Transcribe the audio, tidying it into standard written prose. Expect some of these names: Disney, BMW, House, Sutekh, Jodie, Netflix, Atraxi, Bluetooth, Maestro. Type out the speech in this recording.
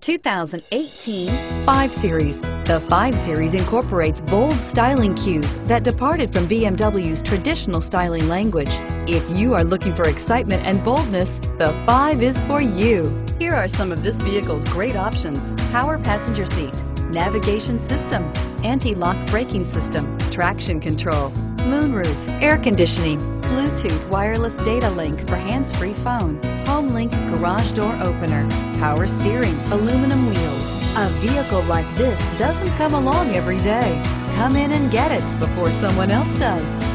2018 5 Series. The 5 Series incorporates bold styling cues that departed from BMW's traditional styling language. If you are looking for excitement and boldness, the 5 is for you. Here are some of this vehicle's great options: power passenger seat, navigation system, anti-lock braking system, traction control, moonroof, air conditioning, Bluetooth wireless data link for hands-free phone, home link garage door opener, power steering, aluminum wheels. A vehicle like this doesn't come along every day. Come in and get it before someone else does.